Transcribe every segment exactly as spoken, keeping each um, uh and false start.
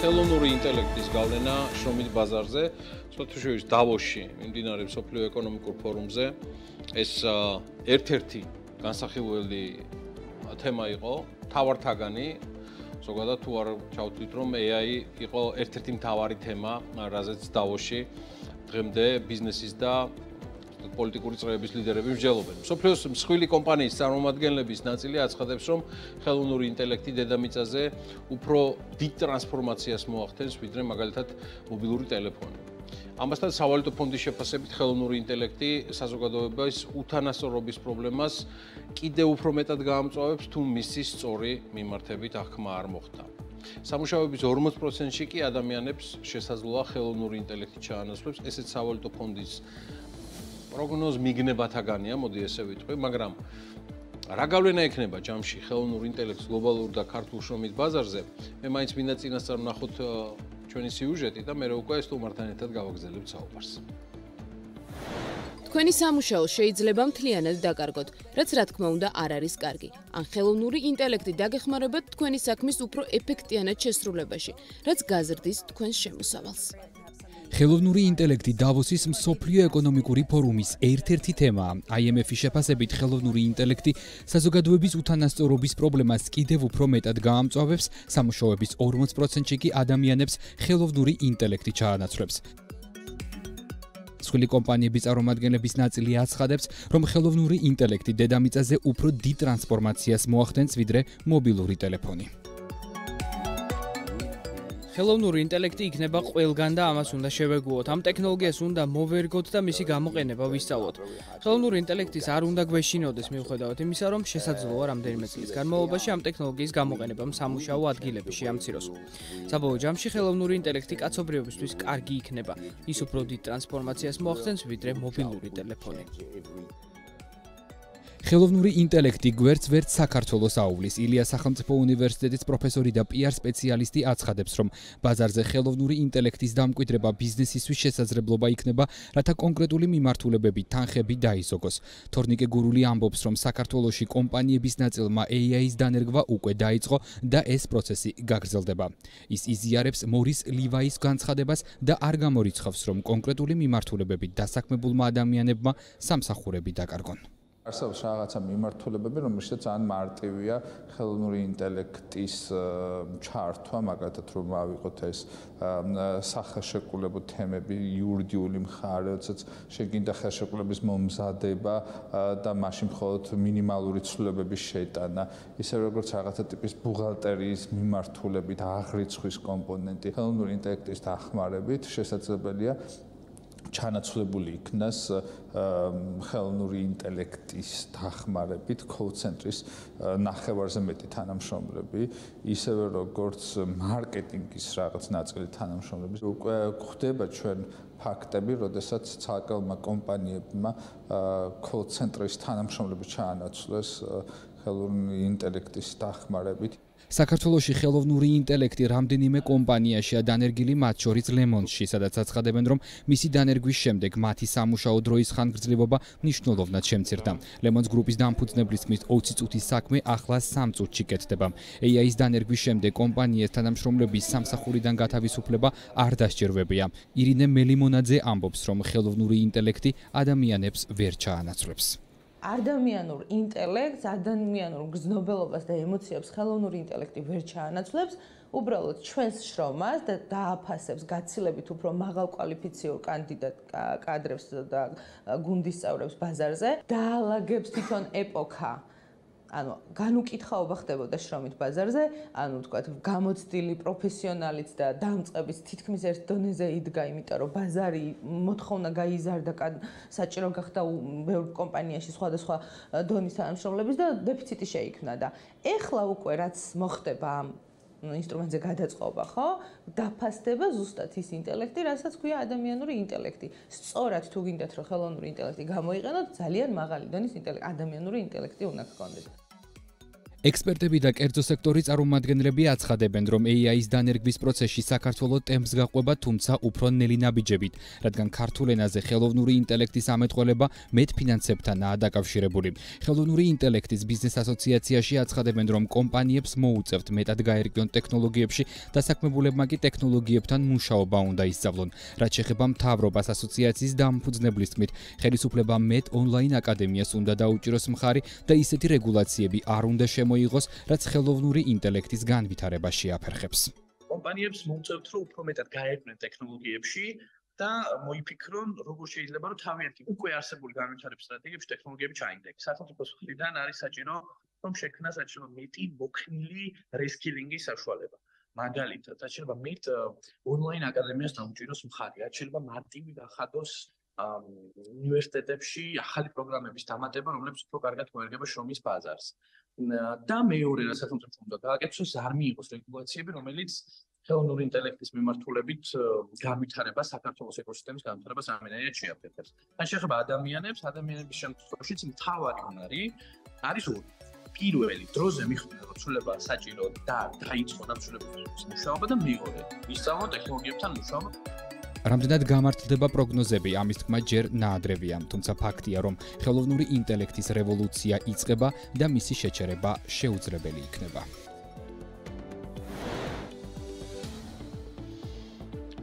ხელოვნური ინტელექტის გავლენა შრომის ბაზარზე, სოციალურ დავოსში, მიმდინარე მსოფლიო ეკონომიკურ ფორუმზე ეს ერთ-ერთი განსახილველი თემა იყო, თავართაგანი, ზოგადად თუ არ ჩავთვლით რომ AI იყო ერთ-ერთი მთავარი თემა, რაზეც დავოსში დღემდე ბიზნესის და პოლიტიკური წრეების ლიდერები მსჯელობენ. Მსოფლიოს მსხვილი კომპანიის წარმომადგენლების ნაწილი აცხადებს, რომ ხელოვნური ინტელექტი დედამიწაზე უფრო დიდ ტრანსფორმაციას მოახდენს, ვიდრე მაგალითად მობილური ტელეფონი. Ამასთან სავალუტო ფონდის შეფასებით ხელოვნური ინტელექტი საზოგადოების უთანასწორობის პრობლემას კიდევ უფრო მეტად გაამწვავებს, თუ მისი სწორი მიმართებით აღქმა არ მოხდა. Სამუშაოების ორმოც პროცენტში კი ადამიანებს შესაძლოა ხელოვნური ინტელექტი ჩაანაცვლოს, ესეც სავალუტო ფონდის Prognoz მიგნებათაგანია, მოდი ესე ვიტყვი, მაგრამ რა გავლენა ექნება ჯამში ხელოვნურ ინტელექტს გლობალურ და ქართულ შრომის ბაზარზე? Მე მაინც მინდა წინასწარ ვნახოთ ჩვენი სიუჟეტი და მე უკვე ეს თემასთან ერთად გავაგრძელებთ საუბარს. Თქვენი სამუშაო შეიძლება მთლიანად დაკარგოთ, რაც რა თქმა უნდა არ არის კარგი. ან ხელოვნური ინტელექტი დაგეხმარებათ თქვენი საქმის უფრო ეფექტიანად შესრულებაში, რაც გაზრდის თქვენს შემოსავალს. Ხელოვნური ინტელექტი დავოსის მსოფლიო ეკონომიკური ფორუმის ერთ-ერთი თემაა. IMF-ის შეფასებით ხელოვნური ინტელექტი საზოგადოების უთანასწორობის პრობლემას კიდევ უფრო მეტად გაამწვავებს, სამუშაოების ორმოც პროცენტში კი ადამიანებს ხელოვნური ინტელექტი ჩაანაცვლებს. მსხვილი კომპანიების წარმომადგენლების ნაწილი აცხადებს, რომ ხელოვნური ინტელექტი დედამიწაზე უფრო დიდ ტრანსფორმაციას მოახდენს, ვიდრე მობილური ტელეფონი. ხელოვნური ინტელექტი იქნება ყველგან და ამას უნდა შევეგუოთ. ამ ტექნოლოგიას უნდა მოვერგოთ და მისი გამოყენება ვისწავლოთ. ხელოვნური ინტელექტის არ უნდა გვეშინოდეს მიუხედავად იმისა, რომ შესაძლოა რამდენიმე წლის განმავლობაში ამ ტექნოლოგიის გამოყენებამ სამუშაო ადგილები შეამციროს. საბოლოო ჯამში ხელოვნური ინტელექტი კაცობრიობისთვის კარგი იქნება. ის უფრო დიდ ტრანსფორმაციას მოახდენს, ვიდრე მობილური ტელეფონი. Ხელოვნური ინტელექტი გვერდს ვერც საქართველოს აუვლის. ილიას სახელმწიფო უნივერსიტეტის პროფესორი და PR სპეციალისტი აცხადებს, რომ ბაზარზე ხელოვნური ინტელექტის დამკვიდრება ბიზნესისთვის შესაძლებლობა იქნება, რათა კონკრეტული მიმართულებები თანხები დაიზოგოს. თორნიკე გურული ამბობს, რომ საქართველოში კომპანიების ნაწილმა AI-ის დანერგვა უკვე დაიწყო და ეს პროცესი გაგრძელდება. ის იზიარებს მორის ლივაის განცხადებას და არ გამორიცხავს, რომ კონკრეტული მიმართულებებით დასაქმებულმა ადამიანებმა სამსახურები დაკარგონ. არსებობს რაღაცა მიმართულებები, რომელშიც ან მარტივია ხელოვნური ინტელექტის ჩართვა, მაგალითად რომ ავიღოთ ეს სახელშეკრულებო თემები, იურიდიული მხარე, როდესაც შეგინდა ხელშეკრულების მომზადება და მაშინ მხოლოდ მინიმალური ცვლილებების შეტანა, ისე როგორც რაღაცა ტიპის ბუღალტერიის მიმართულებით აღრიცხვის კომპონენტი ხელოვნური ინტელექტის დახმარებით შესაძლებელია ჩანაცვლებული იქნას ხელოვნური ინტელექტის დახმარებით კოლ ცენტრის ნახევარზე მეტი თანამშრომლები, ისევე როგორც მარკეტინგის რაღაც ნაწილი თანამშრომლები. უკვე გვხვდება ჩვენ ფაქტები, როდესაც ცალკეულმა კომპანიებმა კოლ ცენტრის თანამშრომლები ჩაანაცვლეს ხელოვნური ინტელექტის დახმარებით. საქართველოში ხელოვნური ინტელექტი რამდენიმე კომპანიაშია დანერგილი, მათ შორის ლემონში, სადაც აცხადებენ, რომ მისი დანერგვის შემდეგ მათი სამუშაო დროის ხანგრძლივობა მნიშვნელოვნად შემცირდა. ლემონს გრუპის დამფუძნებლის მის ოცი წუთის საქმე ახლა სამი წუთში კეთდება. AI-ის დანერგვის შემდეგ კომპანიის თანამშრომლების სამსახურიდან გათავისუფლება არ დასჭირვებია. ირინე მელიმონაძე ამბობს, რომ ხელოვნური ინტელექტი ადამიანებს ვერ ჩაანაცვლებს. ადამიანურ ინტელექტს, ადამიანურ გზნობელობას და ემოციებს ხელოვნური ინტელექტი ვერ ჩაანაცვლებს, უბრალოდ ჩვენს შრომას და დააფასებს გაცილებით უფრო მაღალ კვალიფიციურ კანდიდატ კადრებს და გუნდისწევრებს ბაზარზე, დაალაგებს თვითონ ეპოქა. ანუ განუკითხაობა ხდებოდა შრომით ბაზარზე, ანუ თქვათ გამოცდილი პროფესიონალიც და დამწყებიც თითქმის ერთ დონეზე იდგა, იმიტომ რომ ბაზარი მოთხოვნა გაიზარდა, საჭირო გახდა ბევრ კომპანიაში სხვადასხვა დონის თანამშრომლების და დეფიციტი შეიქმნა და ეხლა უკვე რაც მოხდება ამ ინსტრუმენტზე გადაწყობა, ხო? დაფასდება ზუსტად ის ინტელექტი, რასაც ქვია ადამიანური ინტელექტი. სწორად თუ გინდათ რომ ხელოვნური ინტელექტი გამოიყენოთ, ძალიან მაღალი დონის ინტელექტი, ადამიანური ინტელექტი უნდა გქონდეს. Ekspertები და კერძო სექტორის წარმომადგენლები აცხადებენ, რომ AI-ის დანერგვის პროცესში საქართველოს ტემპს გაყვება, თუმცა უფრო ნელინაბიჯებით, რადგან ქართულ ენაზე ხელოვნური ინტელექტის ამეთყოლება მედფინანსებთანაა დაკავშირებული. Ხელოვნური ინტელექტის ბიზნეს ასოციაციაში აცხადებენ, რომ კომპანიებს მოუწევთ მეტად გაერკვიონ ტექნოლოგიებში და საქმებულებმა კი ტექნოლოგიებთან მუშაობა უნდა ისწავლონ. Რაც შეეხება მთავრობას ასოციაციის დამფუძნებლის თქმით, ხელისუფლება მეტ ონლაინ აკადემიას უნდა დაუჭიროს მხარი და ისეთი რეგულაციები არ უნდა შემო მოიგოს, რაც ხელოვნური ინტელექტის განვითარება შეაფერხებს. Კომპანიებს მოუწევთ, რომ უფრო მეტად გაერკვნენ ტექნოლოგიებში და მოიფიქრონ, როგორ შეიძლება, რომ თავიანთი უკვე არსებული განვითარების სტრატეგიებში ტექნოლოგიები ჩაინდექს. Სახელმწიფოს მხრიდან არის საჭირო, რომ შექმნას საჭირო მეტი მოქნილი რესკილინგის საშუალება. მაგალითად, რაც შეიძლება მეტ ონლაინ აკადემიას დაუჭიროს მხარი, რაც შეიძლება მარტივი გახადოს უნივერსიტეტებში ახალი პროგრამების დამატება, რომლებიც უფრო კარგად მოერგება შრომის ბაზარს. და მეორე რა სახელმწიფო უნდა გააკეთოს არ მიიღოს რეგულაციები რომელიც ხელოვნური ინტელექტის მიმართულებით განვითარება საქართველოს ეკოსისტემის განვითარებას ამენერად შეაფერხებს. Რაც შეეხება ადამიანებს, ადამიანების შემთხვევაშიც მთავარი უნარი არის ორი. Პირველი, დროზე მიხვდნენ რომ ცვლილება საჭირო და დაიწყო დამცველების მუშაობა და მეორე, ისწავლონ ტექნოლოგიებთან მუშაობა. Რამდენად გამართლდება პროგნოზები, ამის თქმა ჯერ ნაადრევია, თუმცა ფაქტია, რომ ხელოვნური ინტელექტის რევოლუცია იწყება და მისი შეჩერება შეუძლებელი იქნება.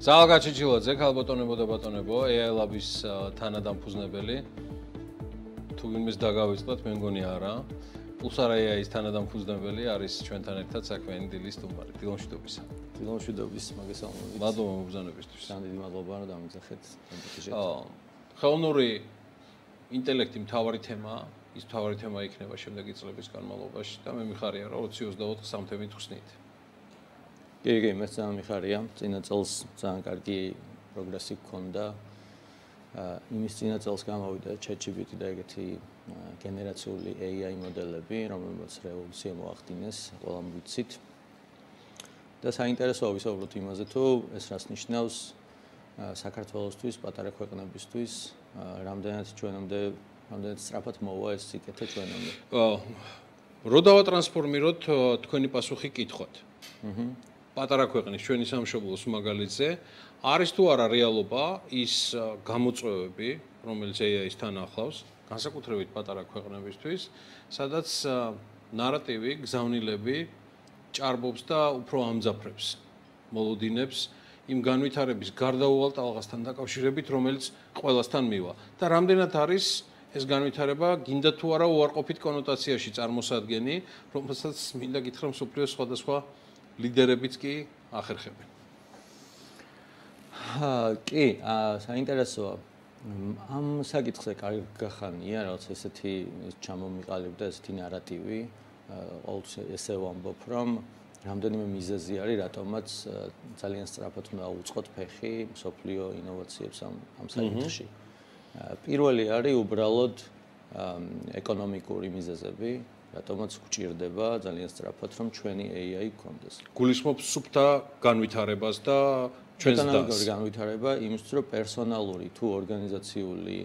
Ზალგაჩიჩილაძე, ქალბატონებო და ბატონებო, AI Lab-ის თანადამფუძნებელი. Თუ ვინმეს დაგავიწყდათ, მე მგონი არა. Pulsar AI-ის თანადამფუძნებელი არის ჩვენთან ერთად საქმიანი დილის სტუმარი. დილომშვიდობისა. დილომშვიდობის მოგესალმებით. მადლობა მოგზაურობისთვის. დიდი მადლობა რომ დამიძახეთ ემპათიზე. Ხელოვნური ინტელექტი მთავარი თემა, ის მთავარი თემა იქნება შემდეგი წლების განმავლობაში და მე მიხარია რომ ორი ოცი ოცდაოთხი სამთემით ხსნით. კი, კი, მე ძალიან მიხარია. Წინა წელს ძალიან კარგი პროგრესი გქონდა. Იმის წინა წელს გამოვიდა ChatGPT და ეგეთი გენერაციული AI მოდელები, რომელმაც რევოლუცია მოახდინეს, ყველამ ვიცით. და საინტერესოა ვისაუბროთ იმაზე თუ ეს რას ნიშნავს საქართველოსთვის, პატარა ქვეყნებისთვის, რამდენად ჩვენამდე, რამდენად სწრაფად მოვა ეს სიკეთე ჩვენამდე. Რო დავატრანსფორმიროთ თქვენი პასუხი კითხვად. პატარა ქვეყნის ჩვენი სამშობლოს მაგალითზე არის თუ არა რეალობა ის გამოწვევები, რომელიც AI-ს თან ახლავს, განსაკუთრებით პატარა ქვეყნებისთვის, სადაც ნარატივი, გზავნილები ჭარბობს და უფრო ამძაფრებს მოლოდინებს იმ განვითარების გარდაუვალ ტალღასთან დაკავშირებით რომელიც ყველასთან მივა და რამდენად არის ეს განვითარება გინდა თუ არა უარყოფით კონოტაციაში წარმოსადგენი რომელსაც მინდა გითხრა მსოფლიოს სხვადასხვა ლიდერებიც კი ახერხებენ კი საინტერესოა ამ საკითხზე კარგად გახანია რაღაც ესეთი ჩამომიყალიბდა ესეთი ნარატივი Also, ესე ვამბობ, რომ რამდენიმე მიზეზი არის, რატომაც ძალიან სწრაფად უნდა უწყოთ ფეხი მსოფლიო ინოვაციებს ამ საკითხში. Პირველი არის უბრალოდ ეკონომიკური მიზეზები, რატომაც გვჭირდება ძალიან სწრაფად, რომ ჩვენი AI გქონდეს. Გულისხმობს სუფთა განვითარებას და ჩვენს დას. Ეკონომიკური განვითარება იმის, რომ პერსონალური თუ ორგანიზაციული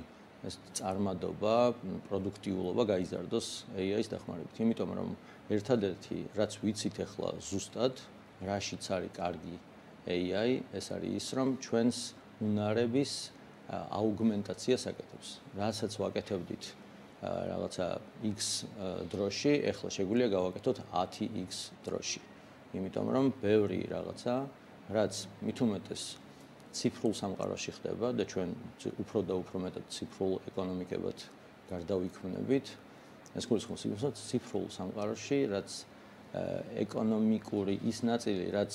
ეს წარმადობა, პროდუქტიულობა გაიზარდოს AI-ის დახმარებით. Იმიტომ რომ ერთადერთი, რაც ვიცით ახლა ზუსტად, რაშიც არის კარგი AI, ეს არის ის, რომ ჩვენს უნარების აუგმენტაცია საკეთებს. Რასაც ვაკეთებდით რაღაცა X დროში, ახლა შეგვიძლია გავაკეთოთ ათი X დროში. Იმიტომ რომ ბევრი რაღაცა, რაც მით უმეტეს ციფრულ სამყაროში ხდება და ჩვენ უფრო და უფრო მეტად ციფრულ ეკონომიკებად გარდავიქმნებით. ეს გულისხმობს იმას, რომ ციფრულ სამყაროში, რაც ეკონომიკური ის ნაწილი, რაც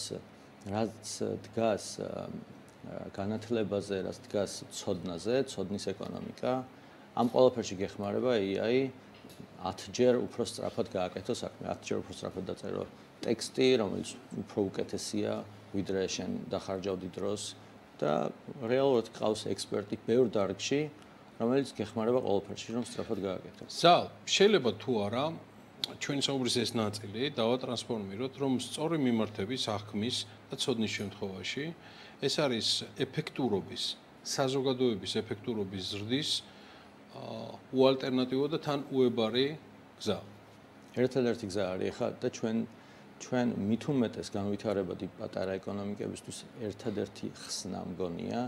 რაც დგას განათლებაზე, რაც დგას ცოდნაზე, ცოდნის ეკონომიკა, ამ ყველაფერში გეხმარება AI ათჯერ უფრო სწრაფად გააკეთოს საქმე, ათჯერ უფრო სწრაფად დაწერო ტექსტი, რომელიც უფრო უკეთესია, ვიდრე შენ დახარჯავდი დროს. და რეალურად ყავს ექსპერტი ბევრ დარგში, რომელიც გეხმარება ყველაფერში, რომ სწრაფად გააკეთოს. Ზალ, შეიძლება თუ არა ჩვენი საუბრის ეს ნაწილი დავატრანსფორმიროთ, რომ სწორი მიმართების აღქმის და ცოდნის შემთხვევაში ეს არის ეფექტურობის, საზოგადოების ეფექტურობის ზრდის უალტერნატივო და თან უებარი გზა. ერთადერთი გზა არის ხა და ჩვენ ჩვენ მით უმეტეს განვითარებადი პატარა ეკონომიკებისთვის ერთადერთი ხსნა მგონია,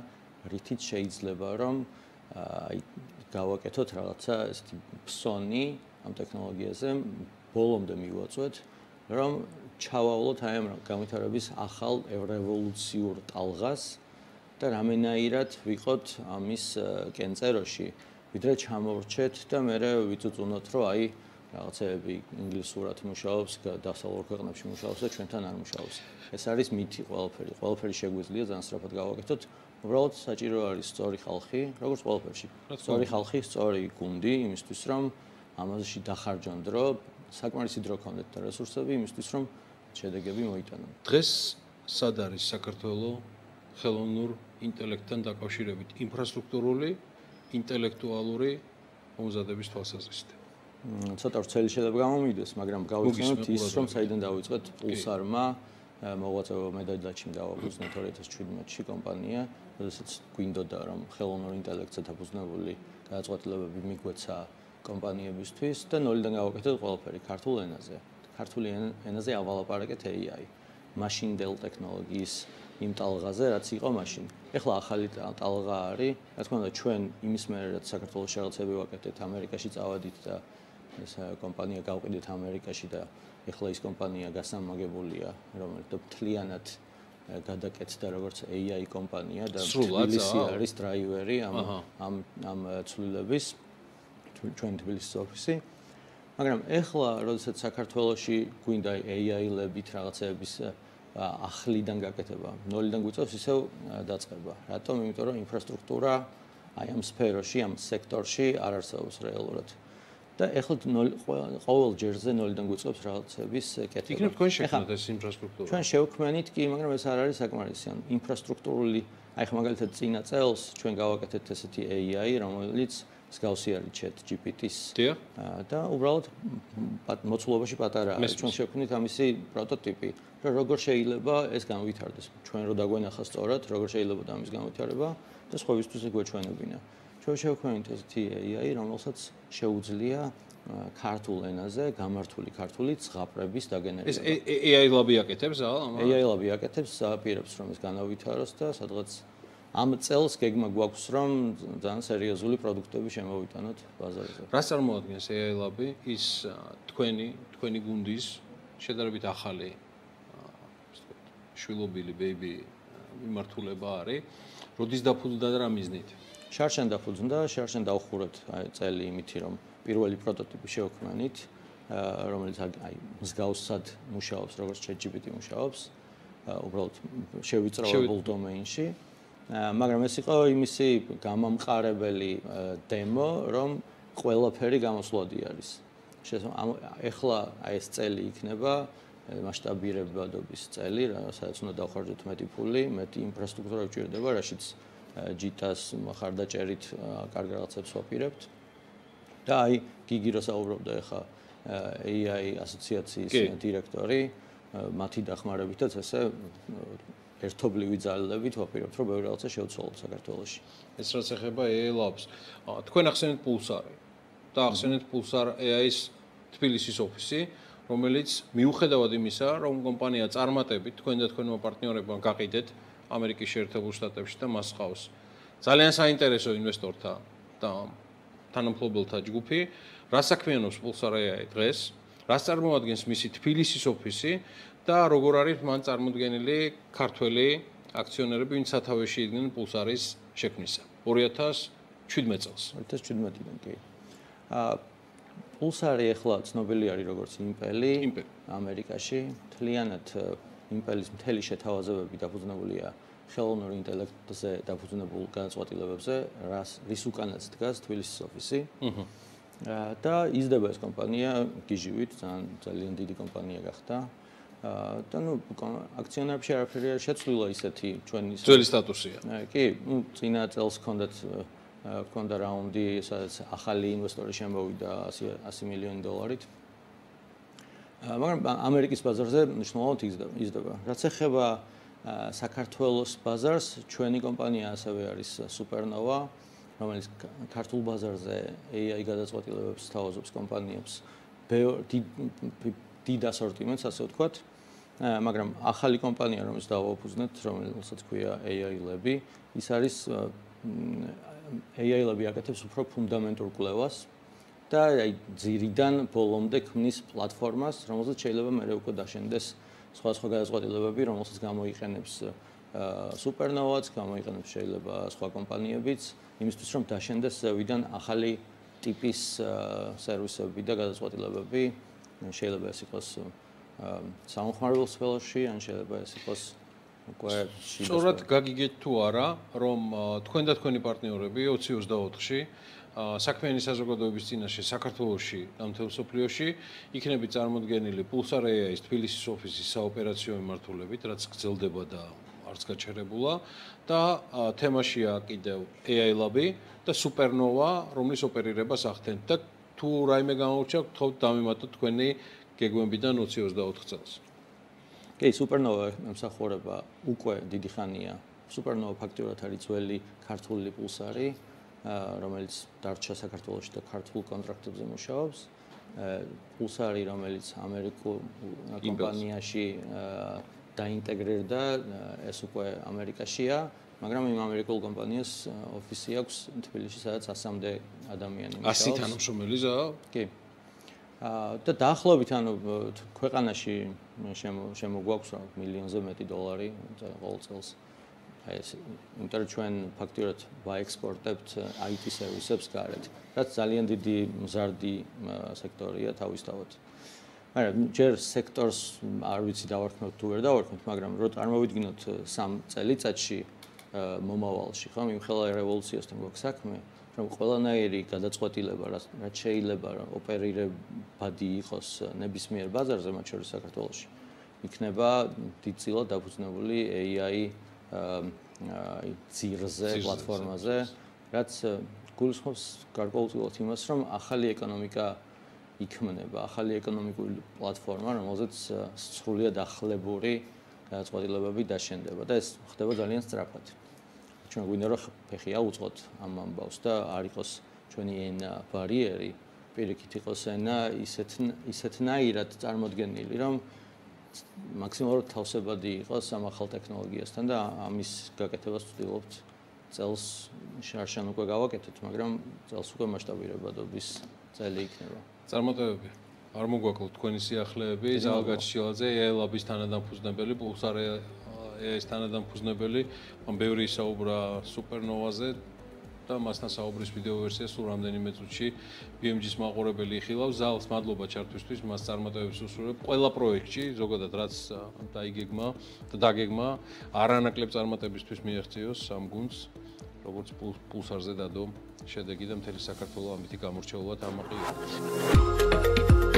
რითიც შეიძლება რომ აი გავაკეთოთ რაღაცა ესეთი ფსონი ამ ტექნოლოგიაზე ბოლომდე მივაწვეთ, რომ ჩავავლოთ აი ამ განვითარების ახალ რევოლუციურ ტალღას და რამენაირად ვიყოთ ამის კენწეროში. Ვიდრე ჩამოვრჩეთ და მე ვიწუწუნოთ რომ აი რაღაცეები ინგლისურად მუშაობს, დასავლურ ქვეყნებში მუშაობს და ჩვენთან არ მუშაობს. ეს არის მითი ყველაფერი. ყველაფერი შეგვიძლია ძალიან სწრაფად გავაკეთოთ. Უბრალოდ საჭირო არის სწორი ხალხი, როგორც ყველაფერში. Სწორი ხალხი, სწორი გუნდი იმისთვის რომ ამაში დახარჯონ დრო, საკმარისი დრო გქონდეთ და რესურსები იმისთვის რომ შედეგები მოიტანონ. Დღეს სად არის საქართველოს ხელოვნურ ინტელექტთან დაკავშირებით ინფრასტრუქტურული ინტელექტუალური მომზადების თვალსაზრისით. Ცოტა ვრცელი შეიძლება გამომივიდეს, მაგრამ გავიცნოთ ის, რომ საიდან დავიწყეთ პულსარმა მოღვაწეობა მედალდაჩიმ დავაფუძნეთ ორი ათას შვიდმეტში კომპანია, როდესაც გვინდოდა რომ ხელოვნურ ინტელექტზე დაფუძნებული გადაწყვეტილებები მიგვეცა კომპანიებისთვის და ნოლიდან გავაკეთეთ ყველაფერი ქართულ ენაზე. ქართულ ენაზე ავალაპარაკეთ AI, მაშინდელ ტექნოლოგიის იმ ტალღაზე, რაც იყო მაშინ. Ეხლა ახალი ტალღა არის, რა თქმა უნდა, ჩვენ იმის მერე რაც საქართველოს შეღწევები ვაკეთეთ, ამერიკაში წავადით და ეს კომპანია გავყიდეთ ამერიკაში და ეხლა ის კომპანია გასამაგებულია, რომელიც მთლიანად გადაკეთდა როგორც AI კომპანია და თბილისი არის დრაივერი ამ ამ ამ ცვლილების ჩვენ თბილისის ოფისი. მაგრამ ეხლა, როდესაც საქართველოში გვინდა AI ლებით რაღაცეების ახლიდან გაკეთება, ნოლიდან გვიწევს ისევ დაწყება. Რატომ? იმიტომ რომ ინფრასტრუქტურა აი ამ სფეროში, ამ სექტორში არ არსებობს რეალურად. და ეხლა ყოველ ჯერზე ნოლიდან გვიწევს რაღაცების კეთება. იქნებ თქვენ შევქმნით ეს ინფრასტრუქტურა. ჩვენ შევქმნით კი, მაგრამ ეს არ არის საკმარისი. ან ინფრასტრუქტურული, აი ხა მაგალითად წინა წელს ჩვენ გავაკეთეთ ესეთი AI, რომელიც მსგავსი არის ChatGPT-ის. და უბრალოდ მოცულობაში პატარა არის. ჩვენ შევქმნით ამისი პროტოტიპი, რომ როგორ შეიძლება ეს განვითარდეს. ჩვენ რო დაგვენახა სწორად, როგორ შეიძლება და ამის განვითარება და სხვებისთვის გვეჩვენებინა. ჩვენ შევქმნით ესეთი AI, რომელსაც შეუძლია ქართულ ენაზე გამართული ქართული ზღაპრების დაგენერება. ეს AI ლაბი აკეთებს, აა? AI ლაბი აკეთებს, აპირებს რომ ეს განავითაროს და სადღაც ამ წელს გეგმა გვაქვს რომ ძალიან სერიოზული პროდუქტები შემოვიტანოთ ბაზარზე. Რას წარმოადგენს AI Lab-ი? ის თქვენი, თქვენი გუნდის შედარებით ახალი შვილობილი ბეიბი მიმართულება არის. როდის დაფუძნდა და რა მიზნით? Შარშან დაფუძნდა, შარშან დავხურეთ აი წელი იმითი რომ პირველი პროტოტიპი შევქმნით, რომელიც აი მსგავსად მუშაობს როგორც ChatGPT მუშაობს, უბრალოდ შევიწროებულ დომეინში. მაგრამ ეს იყო იმისი გამამყარებელი დემო, რომ ყველაფერი გამოსვლადი არის. Ეხლა აი ეს წელი იქნება მასშტაბირებადობის წელი, სადაც უნდა დავხარჯოთ მეტი ფული, მეტი ინფრასტრუქტურა გვჭირდება, რაშიც ჯიტას ხარდაჭერით კარგ რაღაცებს ვაპირებთ. და აი გიგი რო საუბრობდა ეხლა AI ასოციაციის დირექტორი, მათი დახმარებითაც ესე ერთობლივი ძალებით ვაპირებთ, რომ ბევრი რაღაცა შევცვალოთ საქართველოში. ეს რაც ეხება AI Labs. Თქვენ ახსენეთ პულსარი და ახსენეთ პულსარ AI-ის თბილისის ოფისი, რომელიც მიუხედავად იმისა, რომ კომპანია წარმატებით თქვენ და თქვენმა პარტნიორებმა გაყიდეთ ამერიკის შეერთებულ შტატებში და მას ხავს ძალიან საინტერესო ინვესტორთა და თანამფლობელთა ჯგუფი, რას საქმიანობს პულსარ AI დღეს? რას წარმოადგენს მისი თბილისის ოფისი? და როგორ არის მან წარმოდგენილი ქართველი აქციონერები, ვინც სათავეში იდგნენ პულსარის შექმნისა. ორი ათას შვიდმეტ წელს. ორი ათას შვიდმეტიდან კი. აა პულსარი ახლა ცნობილი არის როგორც იმპელი ამერიკაში, თლიანად იმპელის მთელი შეთავაზებები დაფუძნებულია ხელოვნურ ინტელექტზე დაფუძნებულ განაწყვეტილებებზე, რის უკანაც დგას თბილისის ოფისი. და იზრდება ეს კომპანია გიჟივით, ძალიან დიდი კომპანია გახდა. და ნუ აქციონერებში არაფერი არ შეცვლილა ისეთი ჩვენი ძველი სტატუსია. კი, ნუ წინა წელს ჰქონდათ ჰქონდა რაუნდი, სადაც ახალი ინვესტორი შემოვიდა ასი მილიონი დოლარით. მაგრამ ამერიკის ბაზარზე მნიშვნელოვნად იზრდება. რაც ეხება საქართველოს ბაზარს, ჩვენი კომპანია ასევე არის Supernova, რომელიც ქართულ ბაზარზე AI გადაწყვეტილებებს თავაზობს კომპანიებს. დიდ ასორტიმენტს, ასე ვთქვათ, მაგრამ ახალი კომპანია, რომელიც დავაფუძნეთ, რომელსაც ქვია AI Lab, ის არის AI Lab აკეთებს უფრო ფუნდამენტურ კვლევას და აი ძირიდან ბოლომდე ქმნის პლატფორმას, რომელზეც შეიძლება მე უკვე დაშენდეს სხვადასხვა გადაწყვეტილებები, რომელსაც გამოიყენებს Supernova-ც, გამოიყენებს შეიძლება სხვა კომპანიებიც, იმისთვის რომ დაშენდეს ზევიდან ახალი ტიპის სერვისები და გადაწყვეტილებები, შეიძლება ეს იყოს სამხმარებელ სფეროში, ან შეიძლება ეს იყოს უკვე სწორად გაგიგეთ თუ არა, რომ თქვენ და თქვენი პარტნიორები ოც ოცდაოთხში საქმიანი საზოგადოების წინაშე საქართველოში და მთელ მსოფლიოში იქნებით წარმოდგენილი Pulsar AI-ის თბილისის ოფისის საოპერაციო მიმართულებით, რაც გრძელდება და არც გაჩერებულა და თემაშია კიდევ AI Lab და Supernova, რომლის ოპერირებას ახდენთ და თუ რაიმე გამოურჩევ, გთხოვთ დამემატოთ თქვენი გეგმებიდან ოც ოცდაოთხ წელს. კი, Supernova ემსახურება უკვე დიდი ხანია. Supernova ფაქტიურად არის ძველი ქართული პულსარი, რომელიც დარჩა საქართველოში და ქართულ კონტრაქტებზე მუშაობს. პულსარი, რომელიც ამერიკულ კომპანიაში დაინტეგრირდა, ეს უკვე ამერიკაშია. მაგრამ იმ ამერიკულ კომპანიას ოფისი აქვს თბილისში, სადაც ასამდე ადამიანი მუშაობს. ასი თანამშრომელია? კი. და დაახლოებით, ანუ ქვეყანაში შემოგვაქვს მილიონზე მეტი დოლარი ყოველ წელს. ეს იმიტომ რომ ჩვენ ფაქტიურად ვაექსპორტებთ IT სერვისებს გარეთ, რაც ძალიან დიდი მზარდი სექტორია თავისთავად. მაგრამ ჯერ სექტორს არ ვიცი დავარქმევთ თუ ვერ დავარქმევთ, მაგრამ რო წარმოვიდგინოთ სამ წელიწადში მომავალში, ხომ იმხელა რევოლუციასთან გვაქვს საქმე, რომ ყველანაირი გადაწყვეტილება, რაც შეიძლება ოპერირებადი იყოს ნებისმიერ ბაზარზე, მათ შორის საქართველოში, იქნება დიდწილად დაფუძნებული AI ძირზე, პლატფორმაზე, რაც გულისხმობს გარკვეულწილად იმას, რომ ახალი ეკონომიკა იქმნება, ახალი ეკონომიკური პლატფორმა, რომელზეც სრულიად ახლებული გადაწყვეტილებები დაშენდება და ეს ხდება ძალიან სწრაფად. Ჩვენ გვინდა რომ ფეხი აუწყოთ ამ ამბავს და არ იყოს ჩვენი ენა ბარიერი, პირიქით იყოს ენა ისეთნაირად წარმოდგენილი, რომ მაქსიმალურად თავსებადი იყოს ამ ახალ ტექნოლოგიასთან და ამის გაკეთებას ვცდილობთ წელს შარშან უკვე გავაკეთოთ, მაგრამ წელს უკვე მასშტაბირებადობის წელი იქნება. Წარმატებები. არ მოგვაკლოთ თქვენი სიახლეები, ზალგაჩიშილაძე, AI Lab-ის თანადამფუძნებელი, Pulsar AI-ის თანადამფუძნებელი, მან ბევრი საუბრა Supernova-ზე და მასთან საუბრის ვიდეო ვერსია სულ რამდენიმე წუთში BMG-ის მაყურებელი იხილავს. ზალს მადლობა ჩართვისთვის, მას წარმატებებს უსურვებ ყველა პროექტში, ზოგადად რაც დაიგეგმა და დაგეგმა, არანაკლებ წარმატებისთვის მიაღწიოს ამ გუნდს, როგორც Pulsar-ზე დადო შედეგი და მთელი საქართველოს ამითი გამორჩეულად ამაყი იყო.